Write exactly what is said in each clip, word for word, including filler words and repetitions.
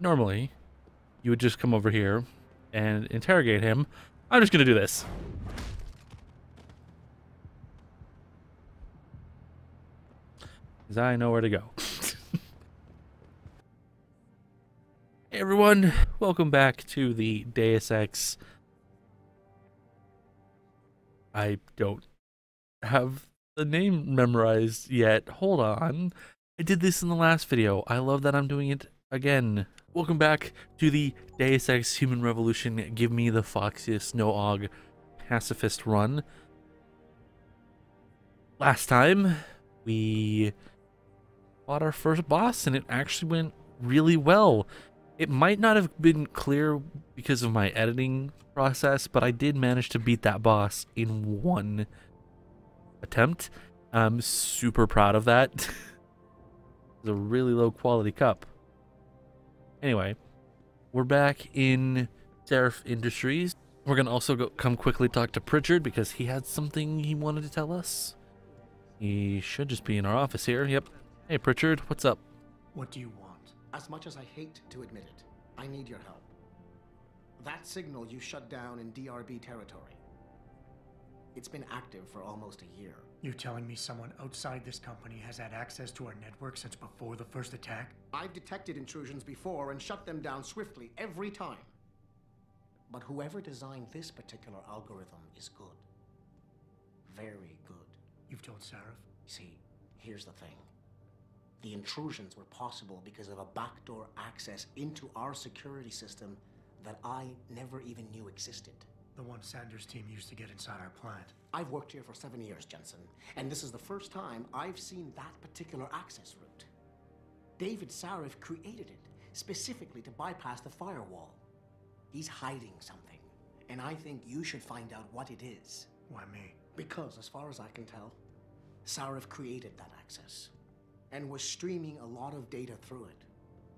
normally you would just come over here and interrogate him. I'm just gonna do this. Because I know where to go. Hey everyone, welcome back to the Deus Ex. I don't have the name memorized yet. Hold on. I did this in the last video. I love that I'm doing it again. Welcome back to the Deus Ex Human Revolution. Give me the Foxiest No-Og pacifist run. Last time, we fought our first boss, and it actually went really well. It might not have been clear because of my editing process, but I did manage to beat that boss in one attempt. I'm super proud of that. It's a really low quality cup. Anyway, we're back in Sarif Industries. We're gonna also go come quickly talk to Pritchard because he had something he wanted to tell us. He should just be in our office here. Yep. Hey Pritchard, what's up? What do you want? As much as I hate to admit it, I need your help. That signal you shut down in D R B territory, it's been active for almost a year. You're telling me someone outside this company has had access to our network since before the first attack? I've detected intrusions before and shut them down swiftly every time. But whoever designed this particular algorithm is good. Very good. You've told Sarif? See, here's the thing. The intrusions were possible because of a backdoor access into our security system that I never even knew existed. The one Sanders' team used to get inside our plant. I've worked here for seven years, Jensen, and this is the first time I've seen that particular access route. David Sarif created it specifically to bypass the firewall. He's hiding something, and I think you should find out what it is. Why me? Because, as far as I can tell, Sarif created that access and was streaming a lot of data through it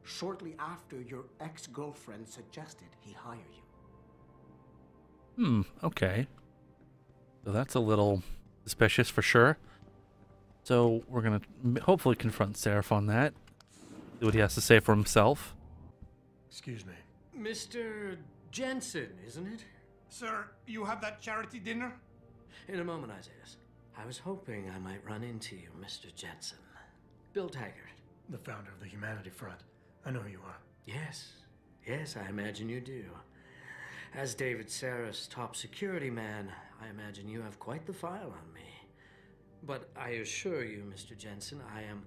shortly after your ex-girlfriend suggested he hire you. Hmm, okay. So that's a little suspicious for sure. So we're going to hopefully confront Sarif on that. See what he has to say for himself. Excuse me. Mister Jensen, isn't it? Sir, you have that charity dinner? In a moment, Isaiah. I was hoping I might run into you, Mister Jensen. Bill Taggart. The founder of the Humanity Front. I know who you are. Yes. Yes, I imagine you do. As David Sarif's top security man, I imagine you have quite the file on me. But I assure you, Mister Jensen, I am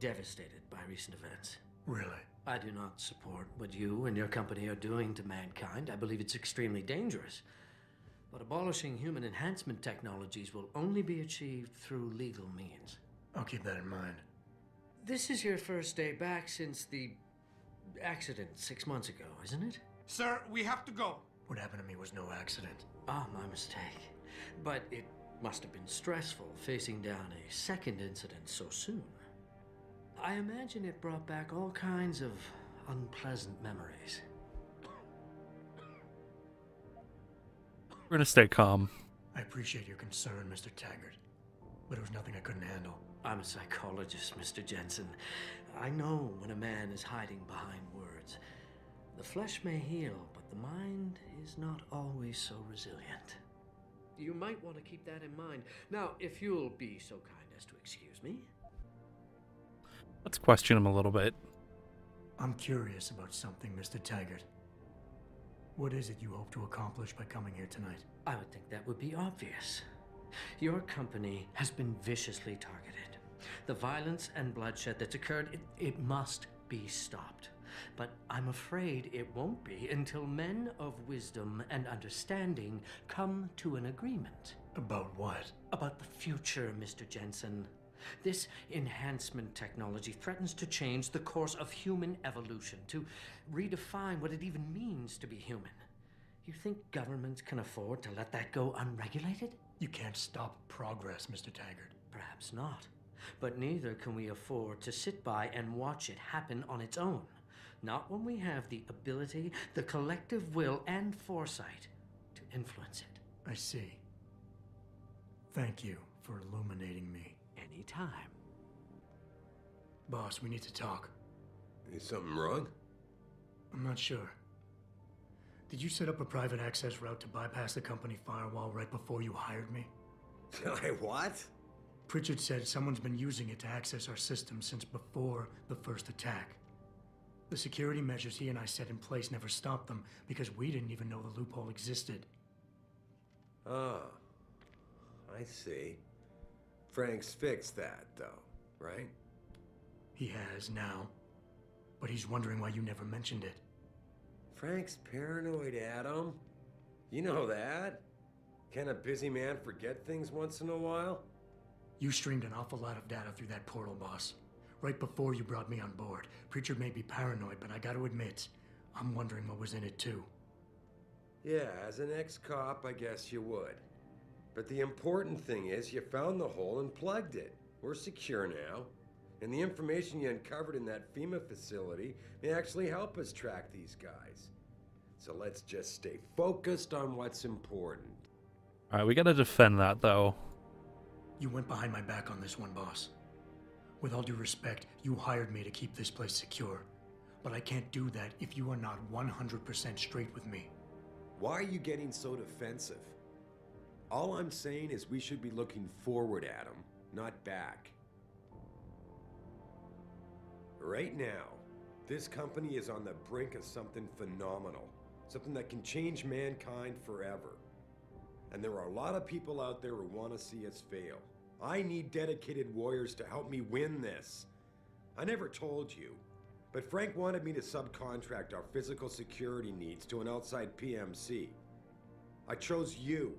devastated by recent events. Really? I do not support what you and your company are doing to mankind. I believe it's extremely dangerous. But abolishing human enhancement technologies will only be achieved through legal means. I'll keep that in mind. This is your first day back since the accident six months ago, isn't it? Sir, we have to go. What happened to me was no accident. Ah, my mistake. But it must have been stressful facing down a second incident so soon. I imagine it brought back all kinds of unpleasant memories. We're gonna stay calm. I appreciate your concern, Mister Taggart, but it was nothing I couldn't handle. I'm a psychologist, Mister Jensen. I know when a man is hiding behind words. The flesh may heal, but the mind is not always so resilient. You might want to keep that in mind. Now, if you'll be so kind as to excuse me. Let's question him a little bit. I'm curious about something, Mister Taggart. What is it you hope to accomplish by coming here tonight? I would think that would be obvious. Your company has been viciously targeted. The violence and bloodshed that's occurred, it, it must be stopped. But I'm afraid it won't be until men of wisdom and understanding come to an agreement. About what? About the future, Mister Jensen. This enhancement technology threatens to change the course of human evolution, to redefine what it even means to be human. You think governments can afford to let that go unregulated? You can't stop progress, Mister Taggart. Perhaps not. But neither can we afford to sit by and watch it happen on its own. Not when we have the ability, the collective will, and foresight to influence it. I see. Thank you for illuminating me. Anytime. Boss, we need to talk. Is something wrong? I'm not sure. Did you set up a private access route to bypass the company firewall right before you hired me? Like what? Pritchard said someone's been using it to access our system since before the first attack. The security measures he and I set in place never stopped them because we didn't even know the loophole existed. Oh, I see. Frank's fixed that, though, right? He has now, but he's wondering why you never mentioned it. Frank's paranoid, Adam. You know that. Can a busy man forget things once in a while? You streamed an awful lot of data through that portal, boss. Right before you brought me on board. Pritchard may be paranoid, but I gotta admit, I'm wondering what was in it too. Yeah, as an ex-cop, I guess you would. But the important thing is you found the hole and plugged it. We're secure now. And the information you uncovered in that FEMA facility may actually help us track these guys. So let's just stay focused on what's important. Alright, we gotta defend that though. You went behind my back on this one, boss. With all due respect, you hired me to keep this place secure. But I can't do that if you are not one hundred percent straight with me. Why are you getting so defensive? All I'm saying is we should be looking forward, Adam, not back. Right now, this company is on the brink of something phenomenal, something that can change mankind forever. And there are a lot of people out there who want to see us fail. I need dedicated warriors to help me win this. I never told you, but Frank wanted me to subcontract our physical security needs to an outside P M C. I chose you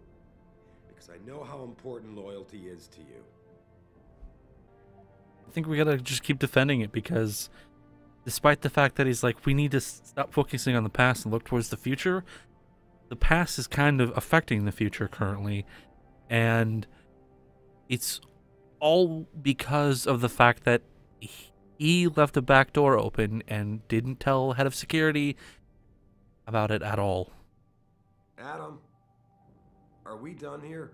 because I know how important loyalty is to you. I think we gotta just keep defending it because despite the fact that he's like, we need to stop focusing on the past and look towards the future, the past is kind of affecting the future currently. And it's all because of the fact that he left a back door open and didn't tell head of security about it at all. Adam, are we done here?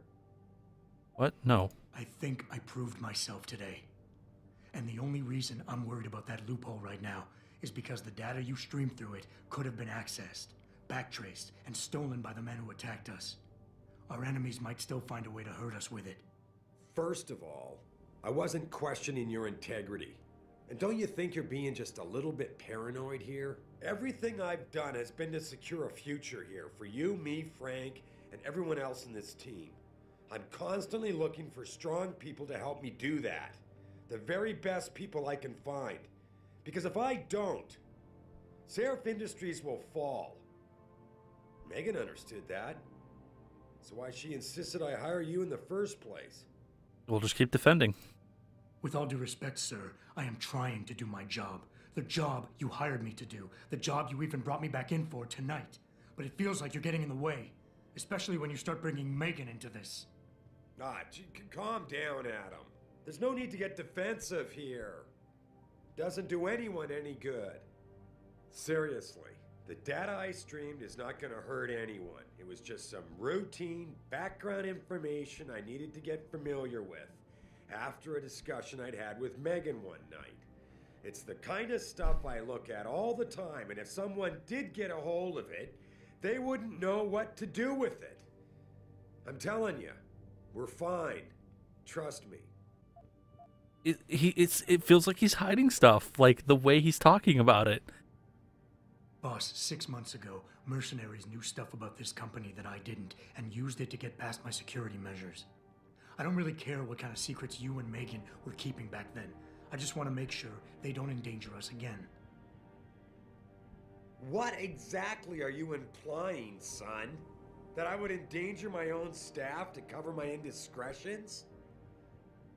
What? No. I think I proved myself today. And the only reason I'm worried about that loophole right now is because the data you streamed through it could have been accessed, backtraced, and stolen by the men who attacked us. Our enemies might still find a way to hurt us with it. First of all, I wasn't questioning your integrity. And don't you think you're being just a little bit paranoid here? Everything I've done has been to secure a future here for you, me, Frank, and everyone else in this team. I'm constantly looking for strong people to help me do that. The very best people I can find. Because if I don't, Sarif Industries will fall. Megan understood that. That's why she insisted I hire you in the first place. We'll just keep defending. With all due respect, sir, I am trying to do my job. The job you hired me to do. The job you even brought me back in for tonight. But it feels like you're getting in the way. Especially when you start bringing Megan into this. Ah, calm down, Adam. There's no need to get defensive here. Doesn't do anyone any good. Seriously, the data I streamed is not going to hurt anyone. It was just some routine background information I needed to get familiar with after a discussion I'd had with Megan one night. It's the kind of stuff I look at all the time, and if someone did get a hold of it, they wouldn't know what to do with it. I'm telling you, we're fine. Trust me. It, he, it's, it feels like he's hiding stuff, like the way he's talking about it. Boss, six months ago, mercenaries knew stuff about this company that I didn't and used it to get past my security measures. I don't really care what kind of secrets you and Megan were keeping back then. I just want to make sure they don't endanger us again. What exactly are you implying, son? That I would endanger my own staff to cover my indiscretions?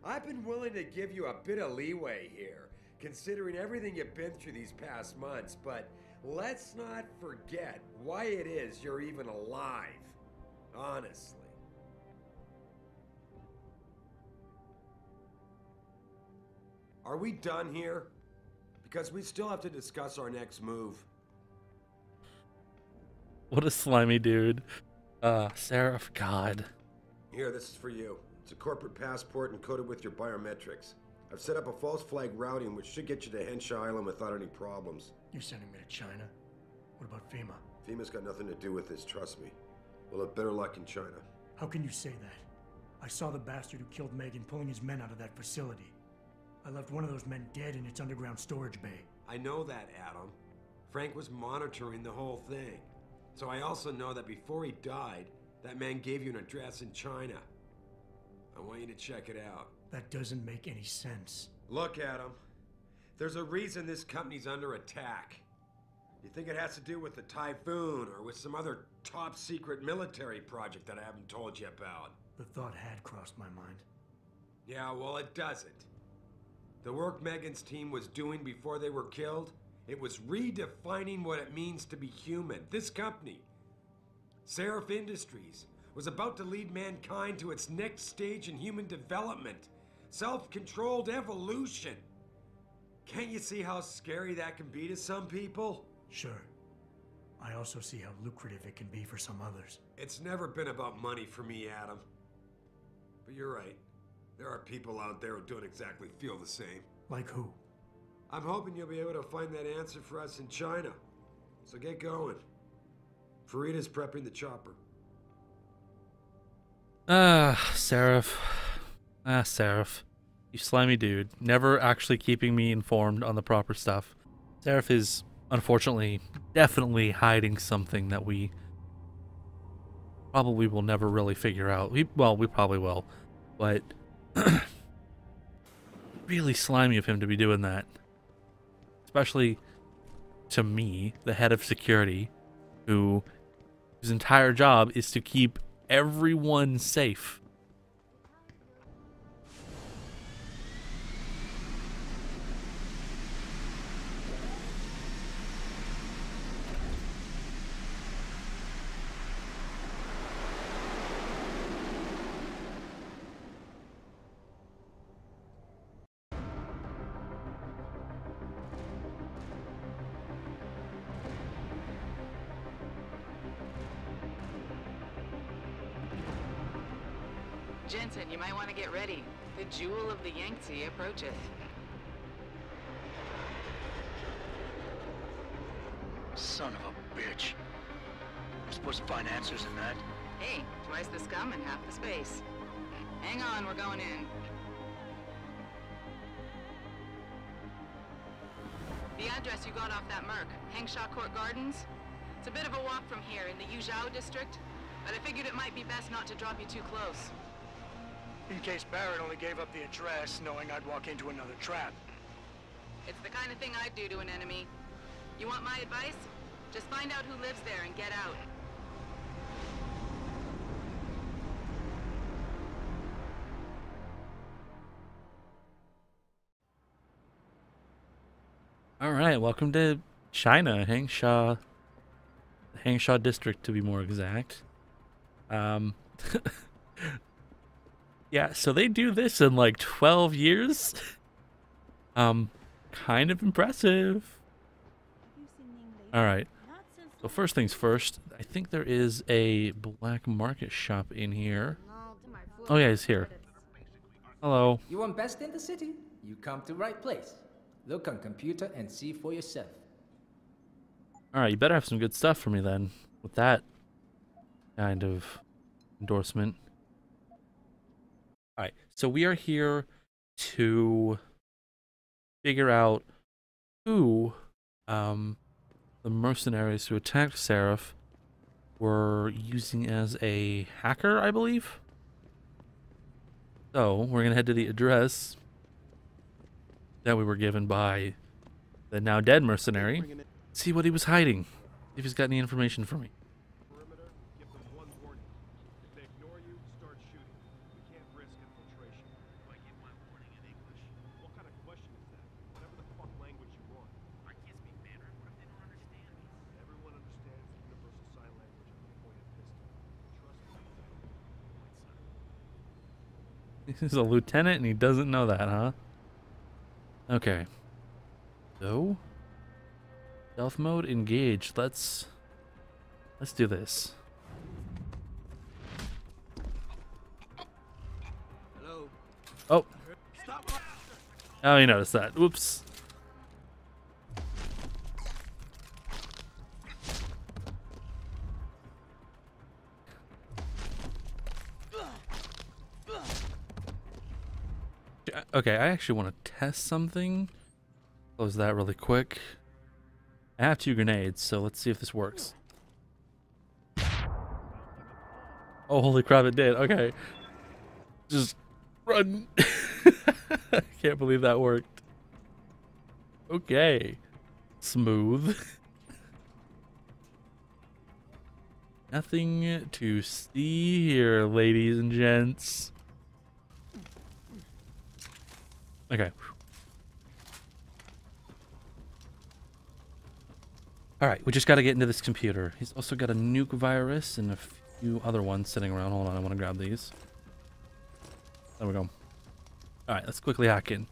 I've been willing to give you a bit of leeway here, considering everything you've been through these past months, but let's not forget why it is you're even alive, honestly. Are we done here? Because we still have to discuss our next move. What a slimy dude. Uh, Sarif, God. Here, this is for you. It's a corporate passport encoded with your biometrics. I've set up a false flag routing which should get you to Henshaw Island without any problems. You're sending me to China? What about FEMA? FEMA's got nothing to do with this, trust me. We'll have better luck in China. How can you say that? I saw the bastard who killed Megan pulling his men out of that facility. I left one of those men dead in its underground storage bay. I know that, Adam. Frank was monitoring the whole thing. So I also know that before he died, that man gave you an address in China. I want you to check it out. That doesn't make any sense. Look, Adam. There's a reason this company's under attack. You think it has to do with the typhoon or with some other top secret military project that I haven't told you about? The thought had crossed my mind. Yeah, well, it doesn't. The work Megan's team was doing before they were killed, it was redefining what it means to be human. This company, Sarif Industries, was about to lead mankind to its next stage in human development, self-controlled evolution. Can't you see how scary that can be to some people? Sure. I also see how lucrative it can be for some others. It's never been about money for me, Adam. But you're right. There are people out there who don't exactly feel the same. Like who? I'm hoping you'll be able to find that answer for us in China. So get going. Farida's prepping the chopper. Ah, Sarif. Ah, Sarif. You slimy dude. Never actually keeping me informed on the proper stuff. Sarif is, unfortunately, definitely hiding something that we probably will never really figure out. We, well, we probably will. But really slimy of him to be doing that. Especially to me, the head of security, who whose entire job is to keep everyone safe. Jensen, you might want to get ready. The jewel of the Yangtze approaches. Son of a bitch. I'm supposed to find answers in that. Hey, twice the scum and half the space. Hang on, we're going in. The address you got off that merc, Hengsha Court Gardens? It's a bit of a walk from here in the Yuzhou district, but I figured it might be best not to drop you too close. In case Barrett only gave up the address, knowing I'd walk into another trap. It's the kind of thing I'd do to an enemy. You want my advice? Just find out who lives there and get out. Alright, welcome to China, Hengsha. Hengsha District, to be more exact. Um... Yeah, so they do this in like twelve years. um, kind of impressive. All right. So first things first, I think there is a black market shop in here. Oh yeah, it's here. Hello. You want best in the city? You come to right place. Look on computer and see for yourself. All right, you better have some good stuff for me then. With that kind of endorsement. Alright, so we are here to figure out who um, the mercenaries who attacked Sarif were using as a hacker, I believe. So, we're going to head to the address that we were given by the now dead mercenary. See what he was hiding. See if he's got any information for me. He's a lieutenant and he doesn't know that, huh? Okay. So, stealth mode engaged. Let's let's do this. Hello. Oh. Oh, you noticed that. Whoops. Okay, I actually want to test something. Close that really quick. I have two grenades, so let's see if this works. Oh, holy crap, it did. Okay. Just run. I can't believe that worked. Okay. Smooth. Nothing to see here, ladies and gents. Okay. Alright, we just gotta get into this computer. He's also got a nuke virus and a few other ones sitting around. Hold on, I wanna grab these. There we go. Alright, let's quickly hack in.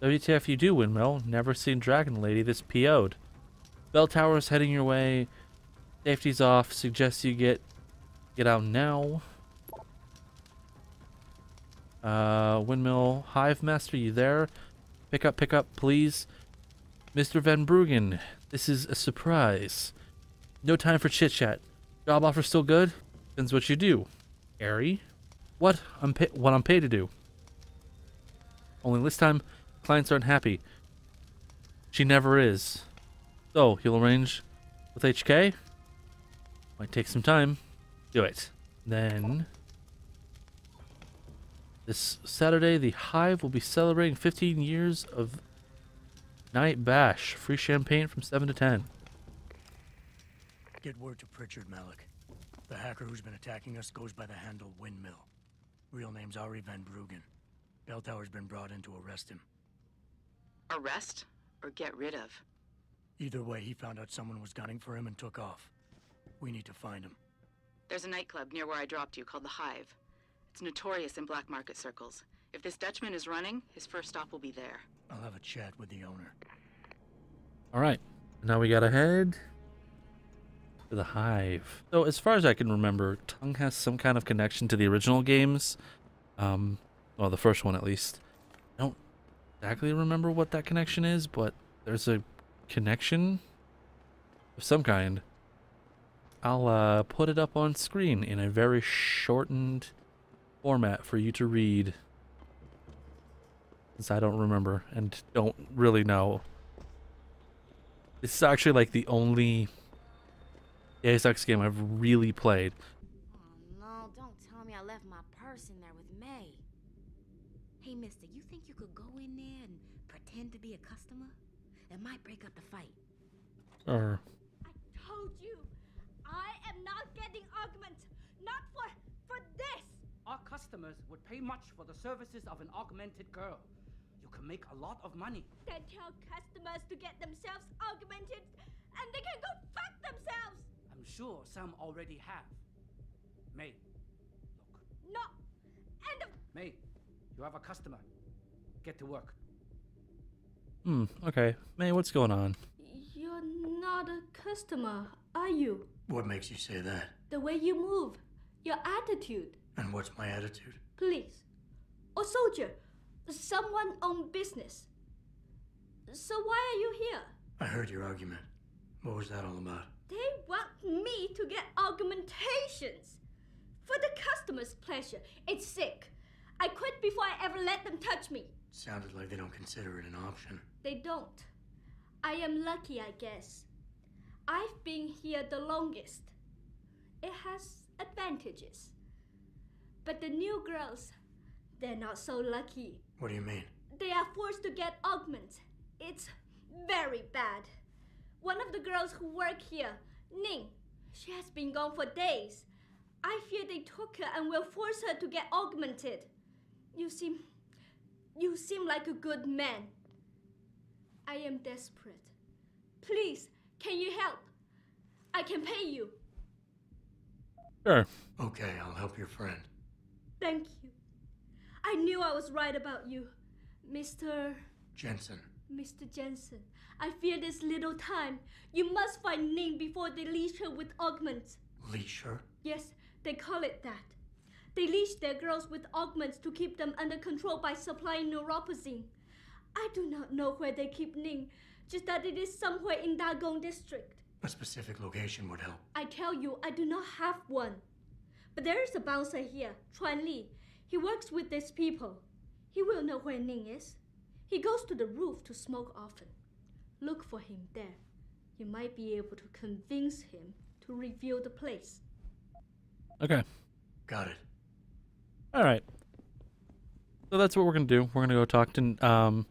W T F you do, Windmill. Never seen Dragon Lady this P O'd. Bell Tower is heading your way. Safety's off. Suggest you get get out now. Uh, Windmill, Hive Master, you there? Pick up, pick up, please. Mister Van Bruggen, this is a surprise. No time for chit-chat. Job offer still good? Depends what you do. Ari? What? I'm pay what I'm paid to do. Only this time, clients aren't happy. She never is. So, you'll arrange with H K? Might take some time. Do it. Then, this Saturday, the Hive will be celebrating fifteen years of Night Bash. Free champagne from seven to ten. Get word to Pritchard, Malik. The hacker who's been attacking us goes by the handle Windmill. Real name's Ari Van Bruggen. Bell Tower's been brought in to arrest him. Arrest? Or get rid of? Either way, he found out someone was gunning for him and took off. We need to find him. There's a nightclub near where I dropped you called the Hive. It's notorious in black market circles. If this Dutchman is running, his first stop will be there. I'll have a chat with the owner. Alright, now we gotta head to the Hive. So as far as I can remember, Tung has some kind of connection to the original games. Um, well, the first one at least. I don't exactly remember what that connection is, but there's a connection of some kind. I'll uh, put it up on screen in a very shortened format for you to read, since I don't remember and don't really know. This is actually like the only Deus Ex game I've really played. Oh no, don't tell me I left my purse in there with May. Hey mister, you think you could go in there and pretend to be a customer? It might break up the fight. Or... I told you, I am not getting augment, not for, for this. Our customers would pay much for the services of an augmented girl. You can make a lot of money. Then tell customers to get themselves augmented, and they can go fuck themselves! I'm sure some already have. May, look. No! End of... May, you have a customer. Get to work. Hmm, okay. May, what's going on? You're not a customer, are you? What makes you say that? The way you move. Your attitude. And what's my attitude? Police, or soldier, someone on business. So why are you here? I heard your argument. What was that all about? They want me to get augmentations. For the customer's pleasure, it's sick. I quit before I ever let them touch me. Sounded like they don't consider it an option. They don't. I am lucky, I guess. I've been here the longest. It has advantages. But the new girls, they're not so lucky. What do you mean? They are forced to get augment. It's very bad. One of the girls who work here, Ning, she has been gone for days. I fear they took her and will force her to get augmented. You seem, you seem like a good man. I am desperate. Please, can you help? I can pay you. Sure. Okay, I'll help your friend. Thank you. I knew I was right about you, Mister Jensen. Mister Jensen, I fear this little time. You must find Ning before they leash her with augments. Leash her? Yes, they call it that. They leash their girls with augments to keep them under control by supplying neuropazine. I do not know where they keep Ning, just that it is somewhere in Daigong District. A specific location would help. I tell you, I do not have one. But there is a bouncer here, Chuanli. He works with these people. He will know where Ning is. He goes to the roof to smoke often. Look for him there. You might be able to convince him to reveal the place. Okay. Got it. All right. So that's what we're going to do. We're going to go talk to um,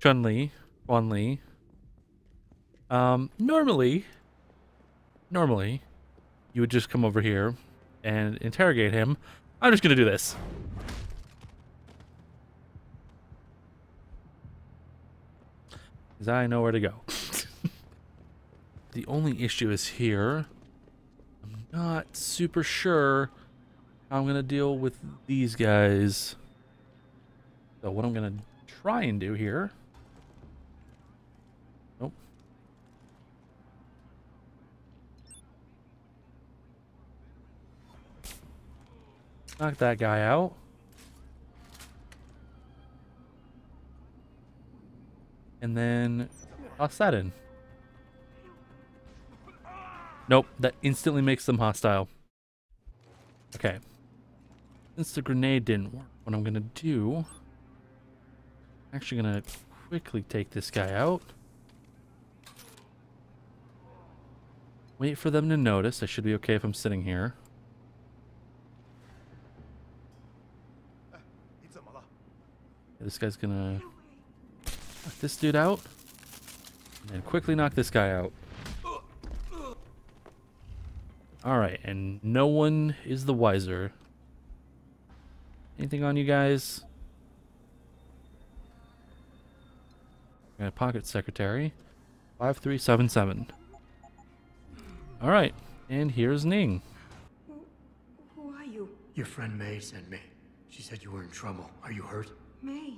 Chuanli. Chuanli. Um, normally, normally, you would just come over here and interrogate him. I'm just going to do this. Because I know where to go. The only issue is here. I'm not super sure how I'm going to deal with these guys. So what I'm going to try and do here... Nope. Knock that guy out. And then toss that in. Nope, that instantly makes them hostile. Okay. Since the grenade didn't work, what I'm going to do... I'm actually going to quickly take this guy out. Wait for them to notice. I should be okay if I'm sitting here. This guy's going to knock this dude out. And quickly knock this guy out. All right, and no one is the wiser. Anything on you guys? Got a pocket secretary. five three seven seven. All right, and here's Ning. Who are you? Your friend May sent me. She said you were in trouble. Are you hurt? May?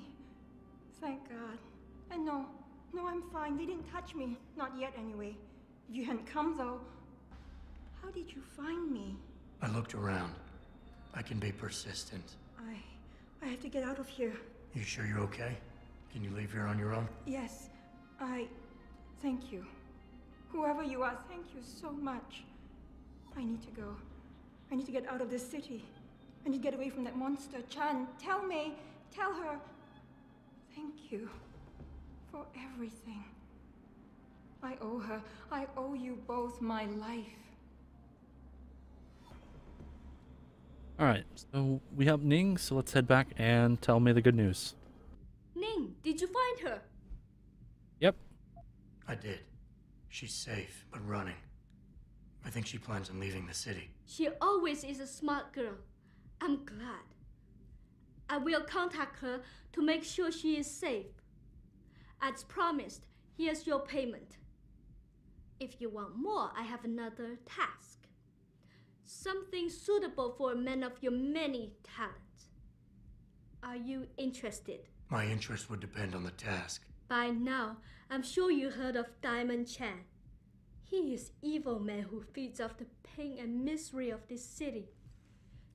Thank God. And no, no, I'm fine. They didn't touch me. Not yet, anyway. If you hadn't come, though... How did you find me? I looked around. I can be persistent. I... I have to get out of here. You sure you're okay? Can you leave here on your own? Yes. I... Thank you. Whoever you are, thank you so much. I need to go. I need to get out of this city. I need to get away from that monster, Chan. Tell me. Tell her. Thank you. For everything. I owe her. I owe you both my life. Alright, so we have Ning, so let's head back and tell me the good news. Ning, did you find her? Yep. I did. She's safe, but running. I think she plans on leaving the city. She always is a smart girl. I'm glad. I will contact her to make sure she is safe. As promised, here's your payment. If you want more, I have another task. Something suitable for a man of your many talents. Are you interested? My interest would depend on the task. By now, I'm sure you heard of Diamond Chan. He is an evil man who feeds off the pain and misery of this city.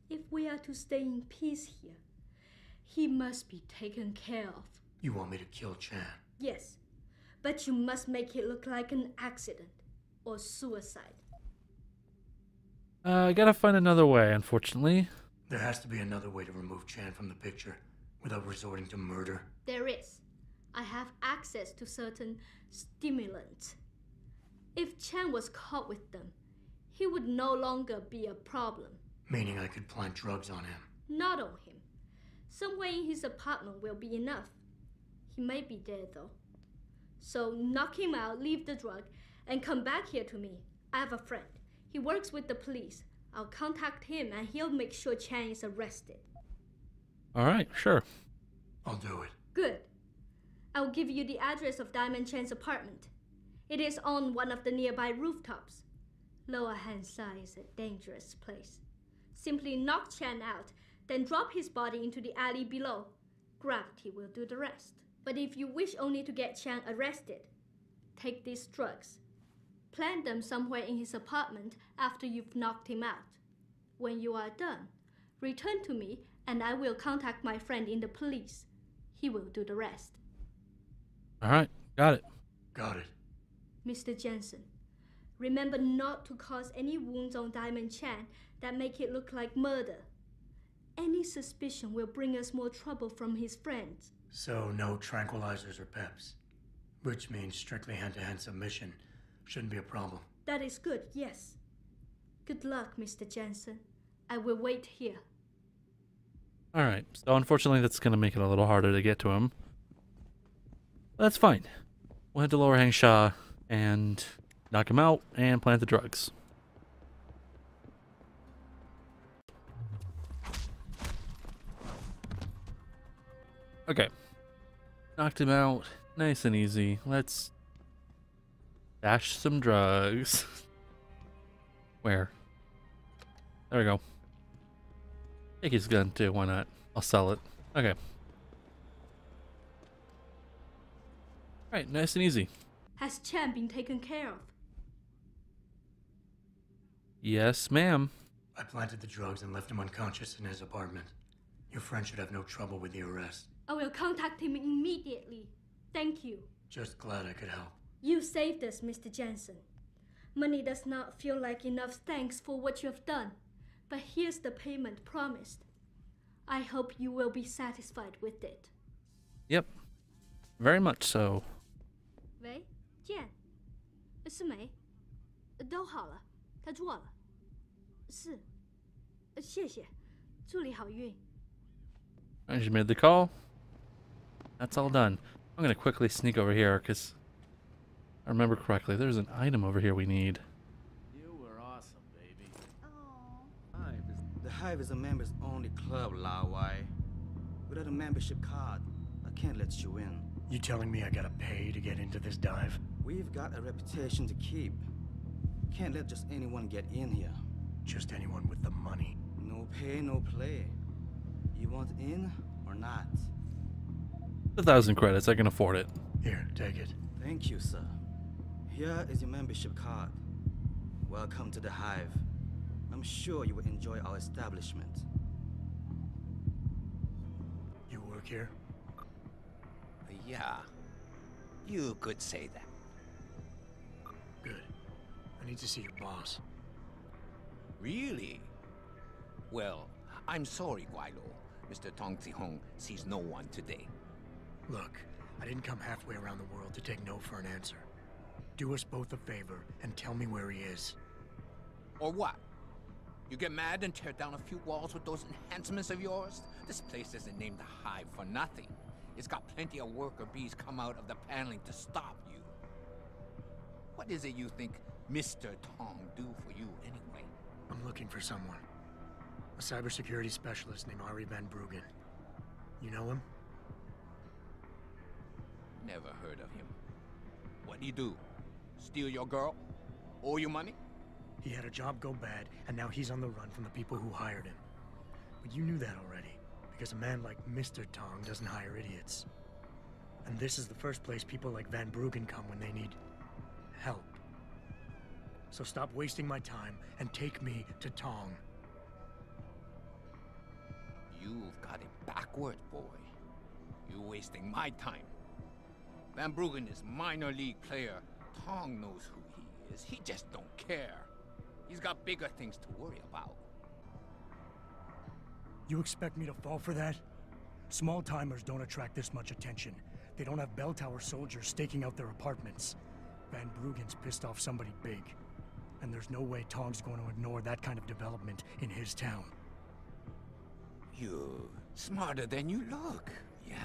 If we are to stay in peace here, he must be taken care of. You want me to kill Chan? Yes, but you must make it look like an accident or suicide. Uh, I gotta find another way, unfortunately. There has to be another way to remove Chan from the picture without resorting to murder. There is. I have access to certain stimulants. If Chan was caught with them, he would no longer be a problem. Meaning I could plant drugs on him? Not on him. Somewhere in his apartment will be enough. He may be there, though. So knock him out, leave the drug, and come back here to me. I have a friend. He works with the police. I'll contact him and he'll make sure Chan is arrested. All right, sure. I'll do it. Good. I'll give you the address of Diamond Chan's apartment. It is on one of the nearby rooftops. Lower Hangzhou is a dangerous place. Simply knock Chan out, then drop his body into the alley below. Gravity will do the rest. But if you wish only to get Chan arrested, take these drugs. Plant them somewhere in his apartment after you've knocked him out. When you are done, return to me and I will contact my friend in the police. He will do the rest. All right, got it. Got it. Mister Jensen, remember not to cause any wounds on Diamond Chan that make it look like murder. Any suspicion will bring us more trouble from his friends. So no tranquilizers or peps, which means strictly hand-to-hand submission. Shouldn't be a problem. That is good, yes. Good luck, Mister Jensen. I will wait here. All right, so unfortunately that's going to make it a little harder to get to him. But that's fine. We'll head to Lower Hengsha and knock him out and plant the drugs. Okay, knocked him out nice and easy. Let's dash some drugs. Where? There we go. Take his gun too, why not? I'll sell it. Okay. Alright, nice and easy. Has Chan been taken care of? Yes, ma'am. I planted the drugs and left him unconscious in his apartment. Your friend should have no trouble with the arrest. I will contact him immediately. Thank you. Just glad I could help. You saved us, Mister Jensen. Money does not feel like enough thanks for what you have done, but here's the payment promised. I hope you will be satisfied with it. Yep, very much so. Wei, Jian, Simei, do hao le, ta zuo le. Shi, xie xie, zhu li hao yun. I just made the call. That's all done. I'm gonna quickly sneak over here because I remember correctly, there's an item over here we need. You were awesome, baby. Aww. Hive is, the Hive is a members only club, La Wai. Without a membership card, I can't let you in. You telling me I gotta pay to get into this dive? We've got a reputation to keep. Can't let just anyone get in here. Just anyone with the money. No pay, no play. You want in or not? A thousand credits, I can afford it. Here, take it. Thank you, sir. Here is your membership card. Welcome to the Hive. I'm sure you will enjoy our establishment. You work here? Yeah, you could say that. Good. I need to see your boss. Really? Well, I'm sorry, Guailo. Mister Tong Zihong sees no one today. Look, I didn't come halfway around the world to take no for an answer. Do us both a favor and tell me where he is. Or what? You get mad and tear down a few walls with those enhancements of yours? This place isn't named the Hive for nothing. It's got plenty of worker bees come out of the paneling to stop you. What is it you think Mister Tong do for you anyway? I'm looking for someone. A cybersecurity specialist named Ari Van Bruggen. You know him? Never heard of him. What'd he do? Steal your girl? Owe you money? He had a job go bad, and now he's on the run from the people who hired him. But you knew that already, because a man like Mister Tong doesn't hire idiots. And this is the first place people like Van Bruggen come when they need help. So stop wasting my time and take me to Tong. You've got it backward, boy. You're wasting my time. Van Bruggen is minor league player. Tong knows who he is. He just don't care. He's got bigger things to worry about. You expect me to fall for that? Small timers don't attract this much attention. They don't have Bell Tower soldiers staking out their apartments. Van Bruggen's pissed off somebody big. And there's no way Tong's going to ignore that kind of development in his town. You're smarter than you look. Yeah.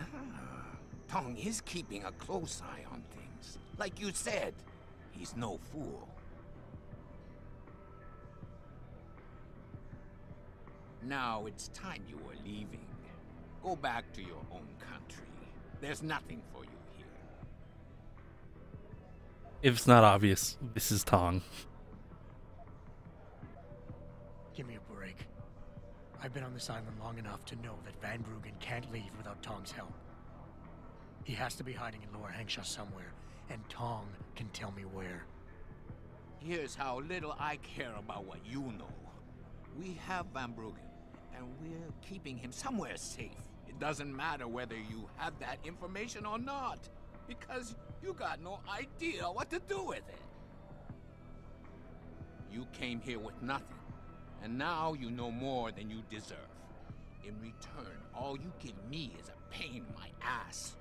Tong is keeping a close eye on things. Like you said, he's no fool. Now it's time you were leaving. Go back to your own country. There's nothing for you here. If it's not obvious, this is Tong. Give me a break. I've been on this island long enough to know that Van Bruggen can't leave without Tong's help. He has to be hiding in Lower Hengsha somewhere, and Tong can tell me where. Here's how little I care about what you know. We have Van Bruggen, and we're keeping him somewhere safe. It doesn't matter whether you have that information or not, because you got no idea what to do with it. You came here with nothing, and now you know more than you deserve. In return, all you give me is a pain in my ass.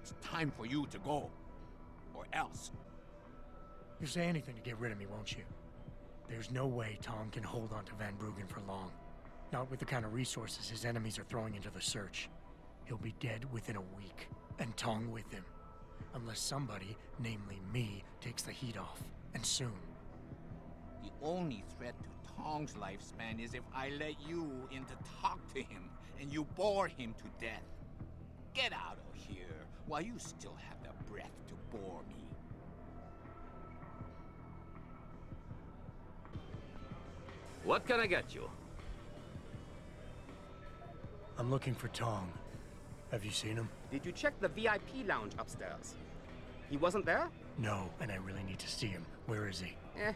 It's time for you to go, or else. You'll say anything to get rid of me, won't you? There's no way Tong can hold on to Van Bruggen for long. Not with the kind of resources his enemies are throwing into the search. He'll be dead within a week, and Tong with him. Unless somebody, namely me, takes the heat off, and soon. The only threat to Tong's lifespan is if I let you in to talk to him, and you bore him to death. Get out of here, while you still have the breath to bore me. What can I get you? I'm looking for Tong. Have you seen him? Did you check the V I P lounge upstairs? He wasn't there? No, and I really need to see him. Where is he? Eh.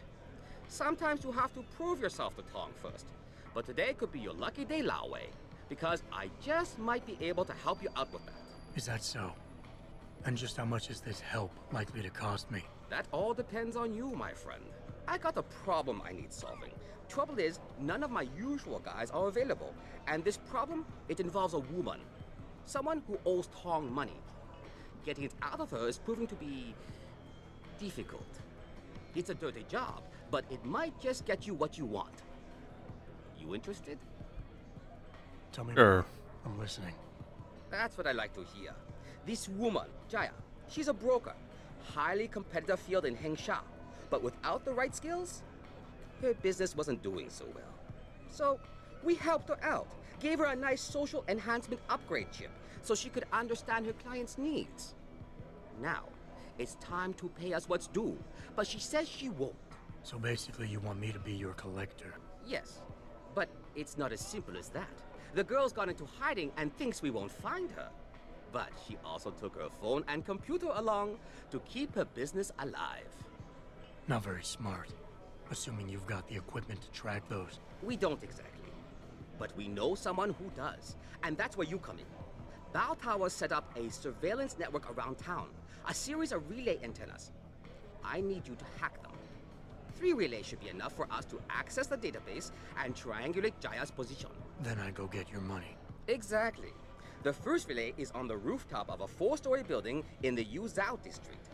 Sometimes you have to prove yourself to Tong first. But today could be your lucky day, Lao Wei. Because I just might be able to help you out with that. Is that so? And just how much is this help likely to cost me? That all depends on you, my friend. I got a problem I need solving. Trouble is, none of my usual guys are available. And this problem, it involves a woman. Someone who owes Tong money. Getting it out of her is proving to be difficult. It's a dirty job, but it might just get you what you want. You interested? Tell me. Sure. I'm listening. That's what I like to hear. This woman, Jaya, she's a broker. Highly competitive field in Hengsha. But without the right skills, her business wasn't doing so well. So we helped her out. Gave her a nice social enhancement upgrade chip so she could understand her client's needs. Now, it's time to pay us what's due, but she says she won't. So basically you want me to be your collector? Yes, but it's not as simple as that. The girl's gone into hiding and thinks we won't find her. But she also took her phone and computer along to keep her business alive. Not very smart, assuming you've got the equipment to track those. We don't exactly. But we know someone who does, and that's where you come in. Bao Tower set up a surveillance network around town, a series of relay antennas. I need you to hack them. Three relays should be enough for us to access the database and triangulate Jaya's position. Then I go get your money. Exactly. The first relay is on the rooftop of a four-story building in the Yuzhou district.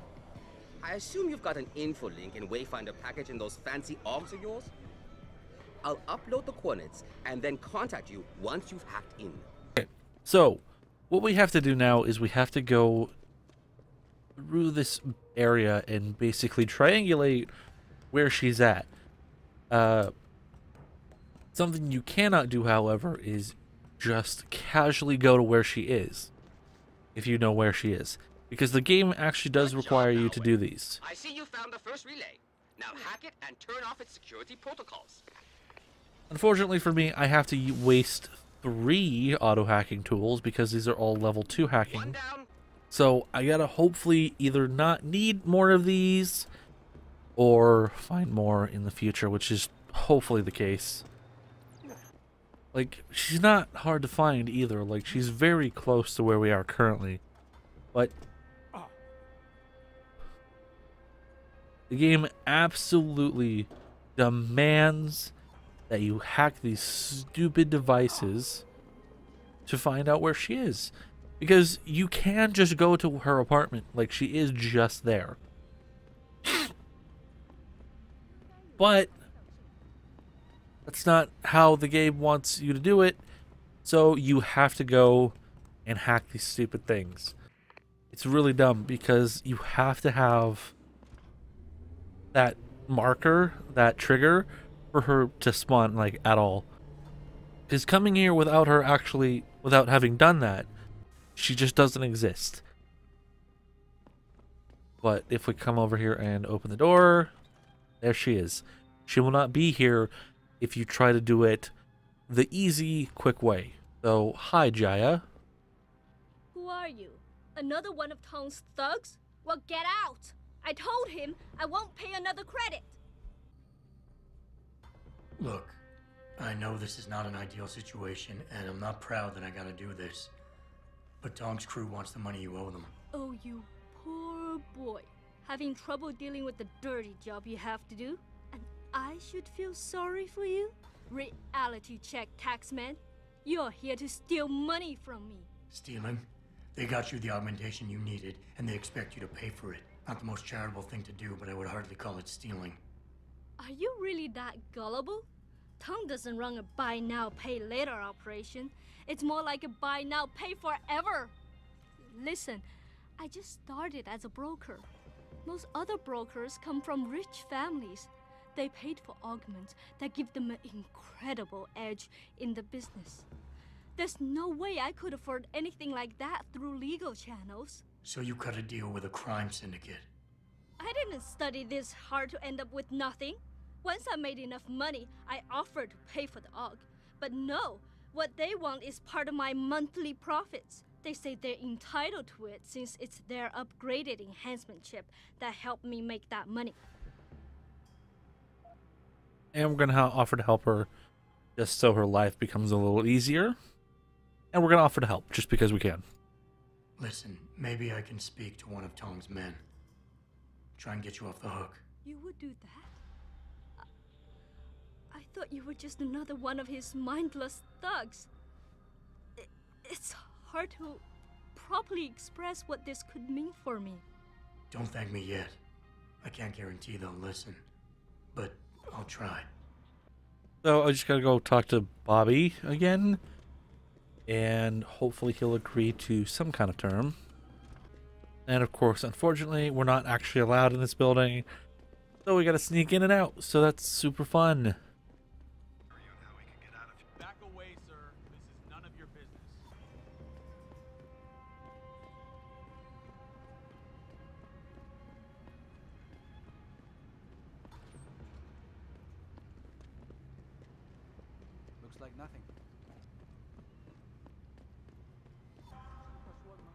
I assume you've got an info link and Wayfinder package in those fancy A U Gs of yours? I'll upload the coordinates and then contact you once you've hacked in. Okay, so what we have to do now is we have to go through this area and basically triangulate where she's at. Uh, something you cannot do, however, is just casually go to where she is, if you know where she is. Because the game actually does require you to do these. I see you found the first relay. Now hack it and turn off its security protocols. Unfortunately for me, I have to waste three auto-hacking tools because these are all level two hacking. So I gotta hopefully either not need more of these or find more in the future, which is hopefully the case. Like, she's not hard to find either. Like, she's very close to where we are currently. But the game absolutely demands that you hack these stupid devices to find out where she is. Because you can just go to her apartment. Like, she is just there. But that's not how the game wants you to do it. So you have to go and hack these stupid things. It's really dumb because you have to have that marker, that trigger, for her to spawn, like, at all. Because coming here without her actually, without having done that, she just doesn't exist. But if we come over here and open the door, there she is. She will not be here if you try to do it the easy, quick way. So, hi, Jaya. Who are you? Another one of Tong's thugs? Well, get out! I told him I won't pay another credit. Look, I know this is not an ideal situation, and I'm not proud that I gotta do this. But Tong's crew wants the money you owe them. Oh, you poor boy. Having trouble dealing with the dirty job you have to do? And I should feel sorry for you? Reality check, taxman. You're here to steal money from me. Stealing? They got you the augmentation you needed, and they expect you to pay for it. Not the most charitable thing to do, but I would hardly call it stealing. Are you really that gullible? Tong doesn't run a buy now, pay later operation. It's more like a buy now, pay forever. Listen, I just started as a broker. Most other brokers come from rich families. They paid for augments that give them an incredible edge in the business. There's no way I could afford anything like that through legal channels. So you cut a deal with a crime syndicate? I didn't study this hard to end up with nothing. Once I made enough money, I offered to pay for the aug. But no, what they want is part of my monthly profits. They say they're entitled to it since it's their upgraded enhancement chip that helped me make that money. And we're going to offer to help her just so her life becomes a little easier. And we're going to offer to help just because we can. Listen, maybe I can speak to one of Tong's men. Try and get you off the hook. You would do that? I, I thought you were just another one of his mindless thugs. It, it's hard to properly express what this could mean for me. Don't thank me yet. I can't guarantee they'll listen, but I'll try. So I just gotta go talk to Bobby again, and hopefully he'll agree to some kind of term. And of course, unfortunately, we're not actually allowed in this building, so we gotta sneak in and out. So that's super fun.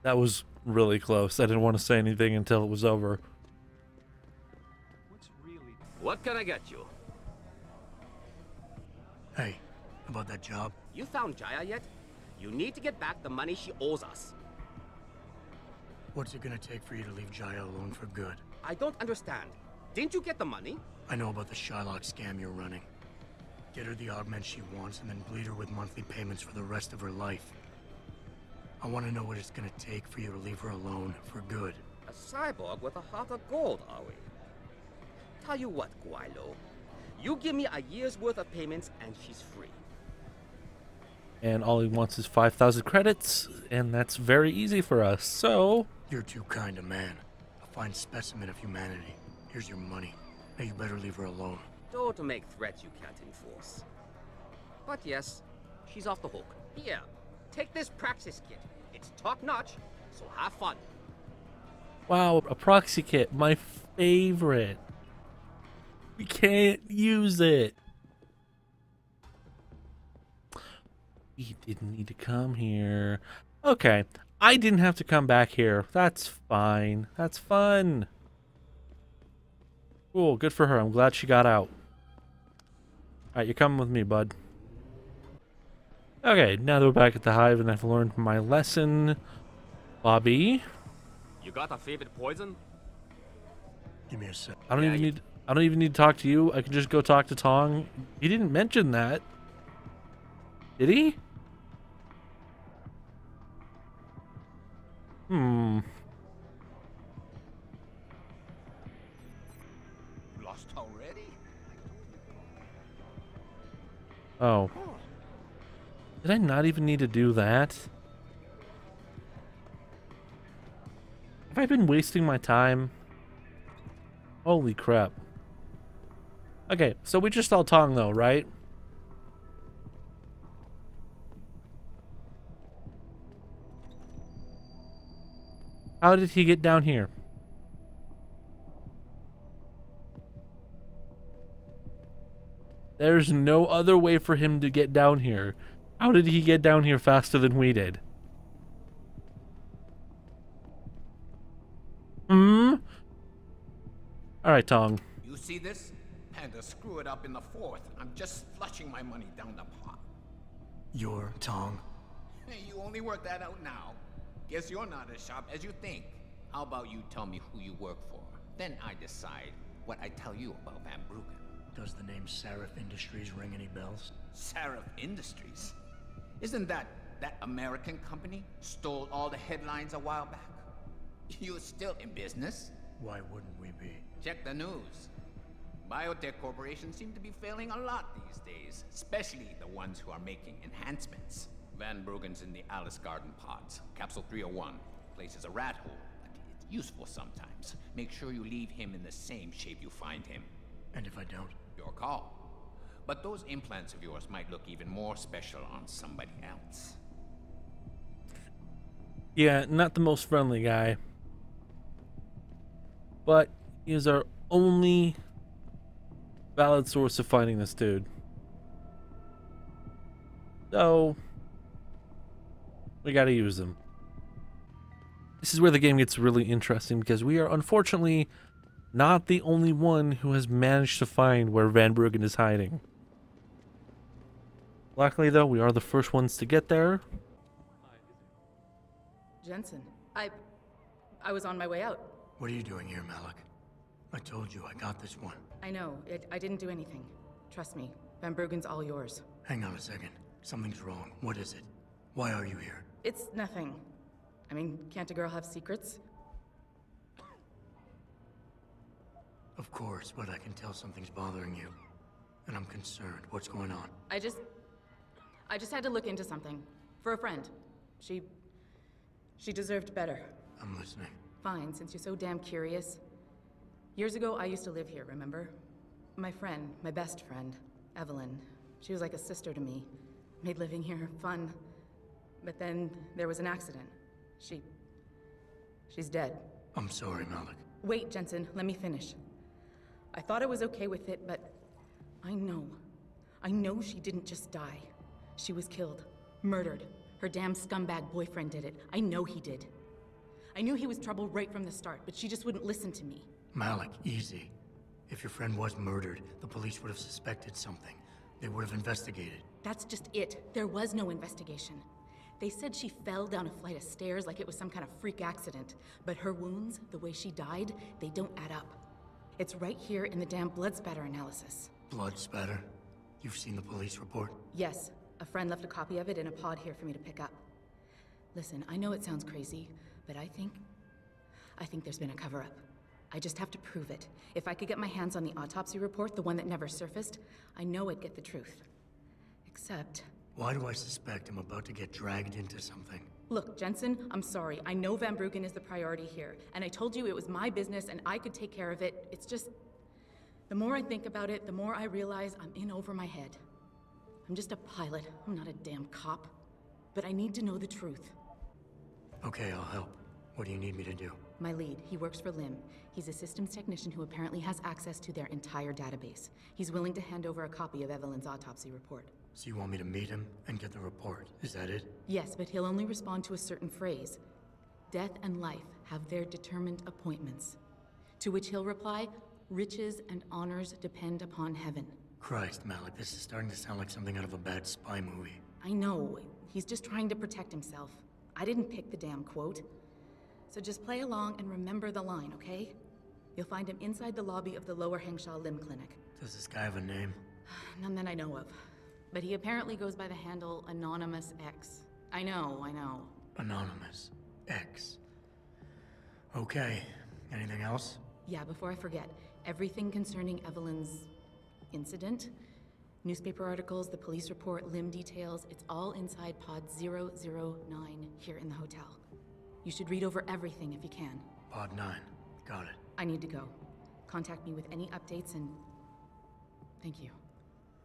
That was really close. I didn't want to say anything until it was over. What can I get you? Hey, about that job? You found Jaya yet? You need to get back the money she owes us. What's it gonna take for you to leave Jaya alone for good? I don't understand. Didn't you get the money? I know about the Shylock scam you're running. Get her the augment she wants and then bleed her with monthly payments for the rest of her life. I want to know what it's going to take for you to leave her alone for good. A cyborg with a heart of gold, are we? Tell you what, Guailo. You give me a year's worth of payments and she's free. And all he wants is five thousand credits, and that's very easy for us, so... You're too kind a man. A fine specimen of humanity. Here's your money. Now you better leave her alone. Don't make threats you can't enforce. But yes, she's off the hook. Here, take this praxis kit. It's top-notch, so have fun. Wow, a proxy kit, my favorite. We can't use it. We didn't need to come here. Okay, I didn't have to come back here. That's fine. That's fun. Cool, good for her. I'm glad she got out. Alright, you're coming with me, bud. Okay, now that we're back at the Hive and I've learned my lesson, Bobby. You got a favorite poison? Give me a sec. I don't yeah, even need. I don't even need to talk to you. I can just go talk to Tong. He didn't mention that, did he? Hmm. Lost already? Oh. Did I not even need to do that? Have I been wasting my time? Holy crap. Okay, so we just saw Tong though, right? How did he get down here? There's no other way for him to get down here. How did he get down here faster than we did? Hmm? Alright, Tong. You see this? Panda screw it up in the fourth. I'm just flushing my money down the pot. You're Tong. Hey, you only work that out now. Guess you're not as sharp as you think. How about you tell me who you work for? Then I decide what I tell you about Van Bruggen. Does the name Sarif Industries ring any bells? Sarif Industries? Isn't that that American company stole all the headlines a while back? You're still in business? Why wouldn't we be? Check the news. Biotech corporations seem to be failing a lot these days, especially the ones who are making enhancements. Van Bruggen's in the Alice Garden pods. Capsule three oh one. Place is a rat hole, but it's useful sometimes. Make sure you leave him in the same shape you find him. And if I don't? Your call. But those implants of yours might look even more special on somebody else. Yeah, not the most friendly guy. But he is our only valid source of finding this dude. So we gotta use them. This is where the game gets really interesting, because we are unfortunately not the only one who has managed to find where Van Bruggen is hiding. Luckily, though, we are the first ones to get there. Jensen, I... I was on my way out. What are you doing here, Malik? I told you I got this one. I know. It, I didn't do anything. Trust me. Van Bruggen's all yours. Hang on a second. Something's wrong. What is it? Why are you here? It's nothing. I mean, can't a girl have secrets? Of course, but I can tell something's bothering you. And I'm concerned. What's going on? I just... I just had to look into something. For a friend. She... She deserved better. I'm listening. Fine, since you're so damn curious. Years ago, I used to live here, remember? My friend, my best friend, Evelyn. She was like a sister to me. Made living here fun. But then, there was an accident. She... She's dead. I'm sorry, Malik. Wait, Jensen, let me finish. I thought I was okay with it, but I know. I know she didn't just die. She was killed, murdered. Her damn scumbag boyfriend did it. I know he did. I knew he was trouble right from the start, but she just wouldn't listen to me. Malik, easy. If your friend was murdered, the police would have suspected something. They would have investigated. That's just it. There was no investigation. They said she fell down a flight of stairs like it was some kind of freak accident. But her wounds, the way she died, they don't add up. It's right here in the damn blood spatter analysis. Blood spatter? You've seen the police report? Yes. A friend left a copy of it in a pod here for me to pick up. Listen, I know it sounds crazy, but I think... I think there's been a cover-up. I just have to prove it. If I could get my hands on the autopsy report, the one that never surfaced, I know I'd get the truth. Except... Why do I suspect I'm about to get dragged into something? Look, Jensen, I'm sorry. I know Van Bruggen is the priority here, and I told you it was my business and I could take care of it. It's just... The more I think about it, the more I realize I'm in over my head. I'm just a pilot. I'm not a damn cop. But I need to know the truth. Okay, I'll help. What do you need me to do? My lead. He works for Lim. He's a systems technician who apparently has access to their entire database. He's willing to hand over a copy of Evelyn's autopsy report. So you want me to meet him and get the report, is that it? Yes, but he'll only respond to a certain phrase. Death and life have their determined appointments. To which he'll reply, riches and honors depend upon heaven. Christ, Malik, this is starting to sound like something out of a bad spy movie. I know. He's just trying to protect himself. I didn't pick the damn quote. So just play along and remember the line, okay? You'll find him inside the lobby of the Lower Hangzhou Lim Clinic. Does this guy have a name? None that I know of. But he apparently goes by the handle Anonymous X. I know, I know. Anonymous X. Okay. Anything else? Yeah, before I forget, everything concerning Evelyn's incident, newspaper articles, the police report, Lim details, it's all inside pod zero zero nine here in the hotel. You should read over everything if you can. Pod nine. Got it. I need to go. Contact me with any updates and... Thank you.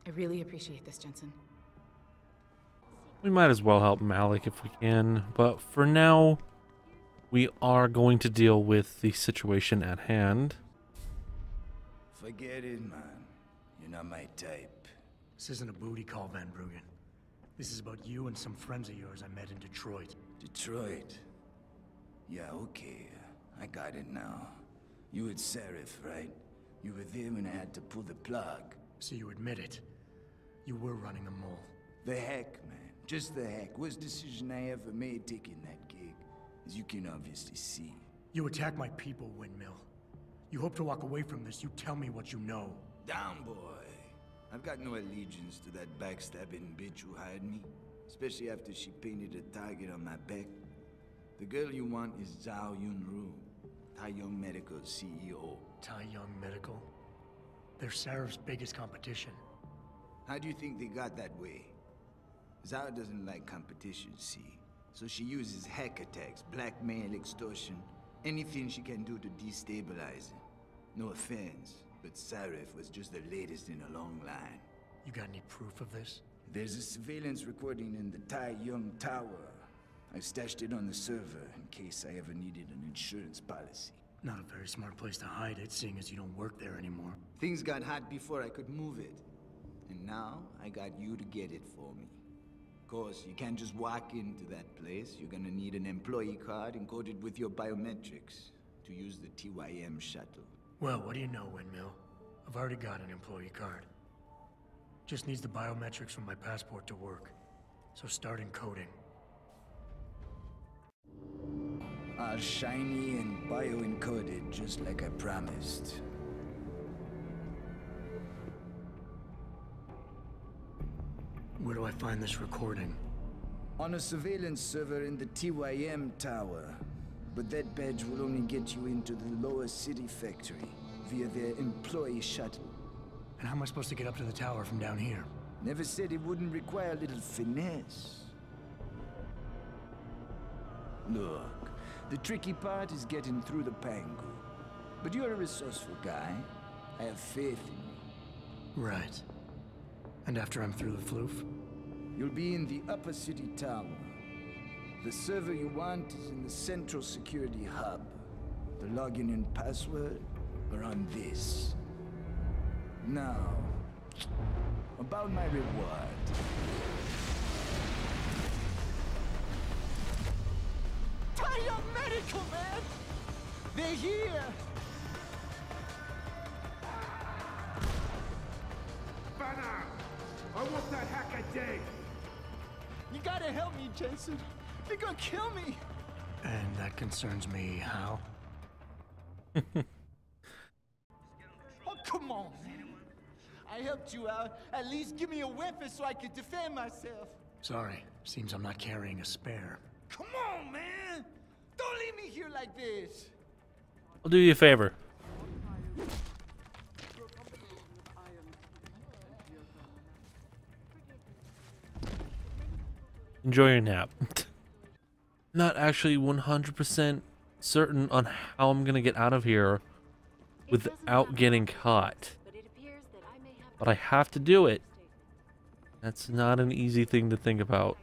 I really appreciate this, Jensen. We might as well help Malik if we can, but for now, we are going to deal with the situation at hand. Forget it, man. You're not my type. This isn't a booty call, Van Bruggen. This is about you and some friends of yours I met in Detroit. Detroit? Yeah, okay. I got it now. You with Sarif, right? You were there when I had to pull the plug. So you admit it. You were running a mole. The heck, man. Just the heck. Worst decision I ever made taking that gig, as you can obviously see. You attack my people, Windmill. You hope to walk away from this. You tell me what you know. Down, boy. I've got no allegiance to that backstabbing bitch who hired me. especially after she painted a target on my back. The girl you want is Zhao Yunru, Tai Yong Medical C E O. Tai Yong Medical? They're Sarif's biggest competition. How do you think they got that way? Zhao doesn't like competition, see? So she uses hack attacks, blackmail, extortion, anything she can do to destabilize him. No offense, but Sarif was just the latest in a long line. You got any proof of this? There's a surveillance recording in the Tai Yong Tower. I stashed it on the server in case I ever needed an insurance policy. Not a very smart place to hide it, seeing as you don't work there anymore. Things got hot before I could move it. And now, I got you to get it for me. Of course, you can't just walk into that place. You're gonna need an employee card encoded with your biometrics to use the T Y M shuttle. Well, what do you know, Windmill? I've already got an employee card. Just needs the biometrics from my passport to work. So start encoding. All shiny and bio-encoded, just like I promised. Where do I find this recording? On a surveillance server in the T Y M tower. But that badge will only get you into the lower city factory via their employee shuttle. And how am I supposed to get up to the tower from down here? Never said it wouldn't require a little finesse. Look. The tricky part is getting through the pangu. But you're a resourceful guy. I have faith in you. Right. And after I'm through the floof? You'll be in the upper city tower. The server you want is in the central security hub. The login and password are on this. Now, about my reward. Your medical, man! They're here! Banner! I want that hacker dead! You gotta help me, Jensen! They're gonna kill me! And that concerns me, how? Oh, come on, man! I helped you out. At least give me a weapon so I could defend myself! Sorry. Seems I'm not carrying a spare. Come on, man! Don't leave me here like this. I'll do you a favor. Enjoy your nap. Not actually one hundred percent certain on how I'm gonna get out of here without getting caught. But I have to do it. That's not an easy thing to think about.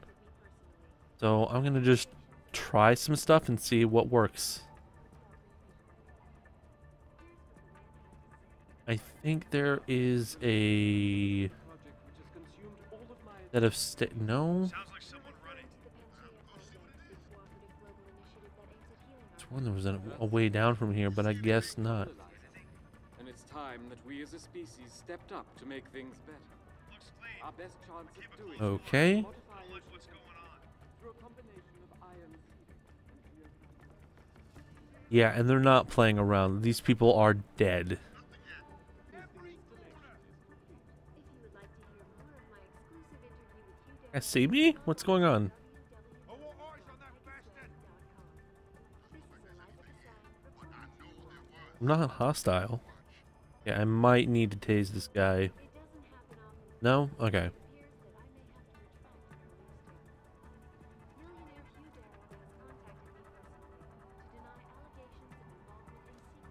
So I'm gonna just try some stuff and see what works. I think there is a set of sta- no. Which one? There was a, a way down from here, but I guess not. And it's time that we as a species stepped up to make things better. Our best chance of doing it. Okay. Yeah, and they're not playing around. These people are dead. I see me? What's going on? I'm not hostile. Yeah, I might need to tase this guy. No? Okay.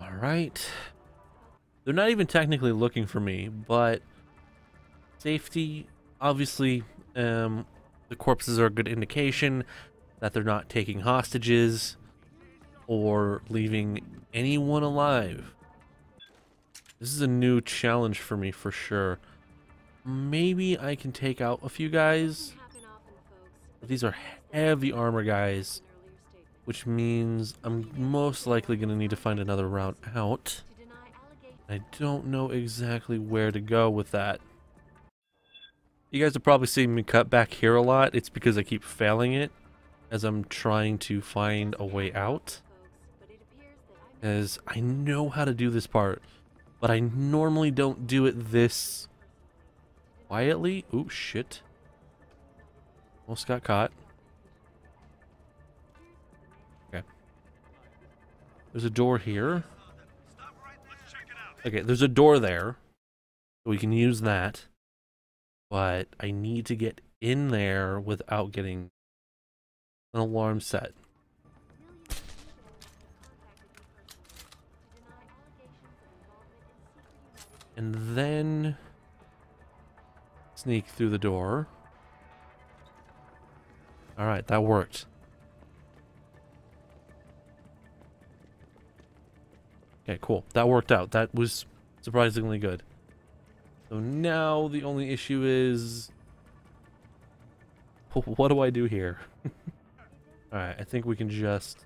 Alright. They're not even technically looking for me, but safety, obviously, um, the corpses are a good indication that they're not taking hostages or leaving anyone alive. This is a new challenge for me for sure. Maybe I can take out a few guys. But these are heavy armor guys. Which means I'm most likely going to need to find another route out. I don't know exactly where to go with that. You guys have probably seen me cut back here a lot. It's because I keep failing it as I'm trying to find a way out. As I know how to do this part, but I normally don't do it this quietly. Oh shit. Almost got caught. Okay. There's a door here. Okay, there's a door there. So we can use that. But I need to get in there without getting an alarm set. And then sneak through the door. All right, that worked. Okay, cool. That worked out. That was surprisingly good. So now the only issue is, what do I do here? All right, I think we can just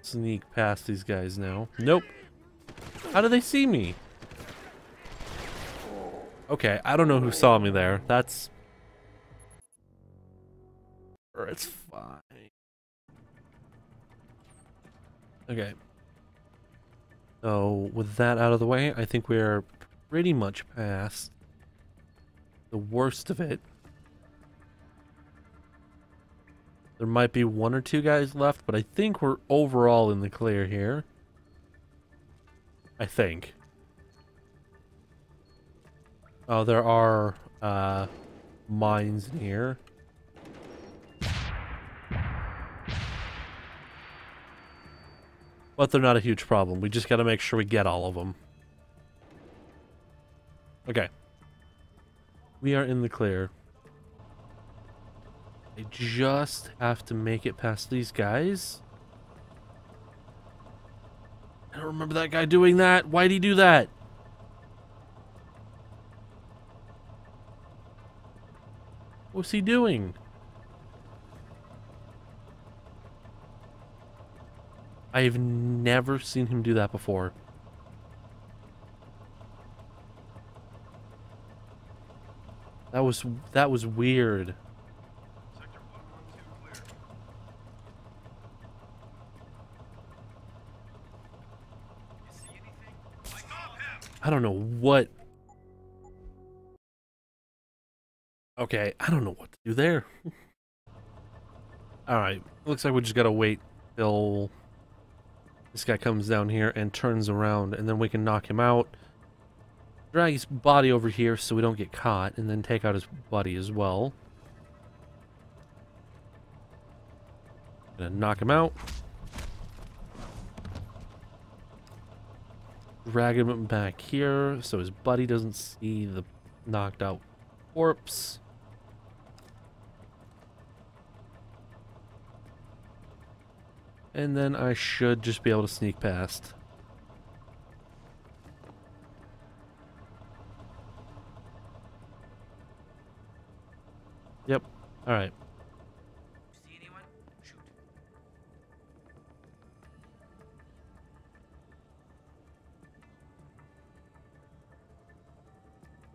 sneak past these guys now. Nope. How do they see me? Okay, I don't know who saw me there. That's... it's fine. Okay. So, with that out of the way, I think we're pretty much past the worst of it. There might be one or two guys left, but I think we're overall in the clear here. I think. Oh, there are uh, mines in here. But they're not a huge problem. We just got to make sure we get all of them. Okay. We are in the clear. I just have to make it past these guys. I don't remember that guy doing that. Why'd he do that? What's he doing? I have never seen him do that before. That was that was weird. Sector one one two clear. You see anything? Stop him! I don't know what. Okay, I don't know what to do there. Alright, looks like we just gotta wait till this guy comes down here and turns around, and then we can knock him out. Drag his body over here so we don't get caught, and then take out his buddy as well. Gonna knock him out. Drag him back here so his buddy doesn't see the knocked out corpse. And then I should just be able to sneak past. Yep. All right. See anyone? Shoot.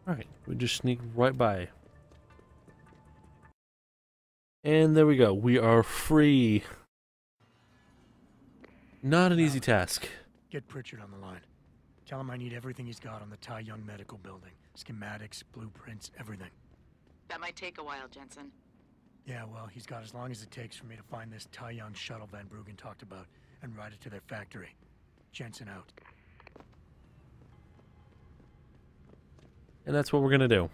All right. We just sneak right by. And there we go. We are free. Not an easy task. Get Pritchard on the line. Tell him I need everything he's got on the Tai Yong Medical building. Schematics, blueprints, everything. That might take a while, Jensen. Yeah, well, he's got as long as it takes for me to find this Tai Yong shuttle Van Bruggen talked about and ride it to their factory. Jensen out. And that's what we're gonna do.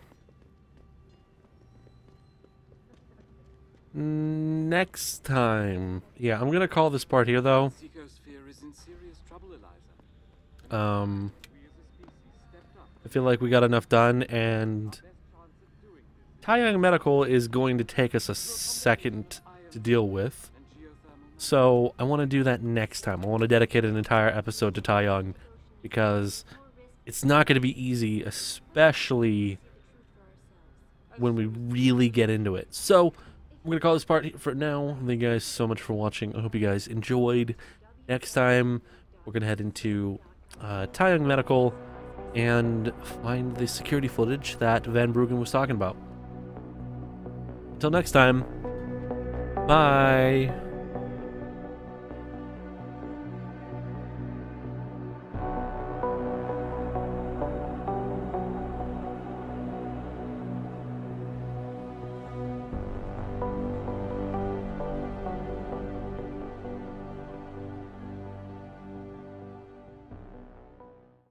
Next time. Yeah, I'm gonna call this part here though. Um I feel like we got enough done, and Tai Yong Medical is going to take us a second to deal with. So I want to do that next time. I want to dedicate an entire episode to Tai Yong, because it's not going to be easy, especially when we really get into it. So I'm going to call this part for now. Thank you guys so much for watching. I hope you guys enjoyed. Next time, we're going to head into uh, Tai Yong Medical and find the security footage that Van Bruggen was talking about. Until next time, bye.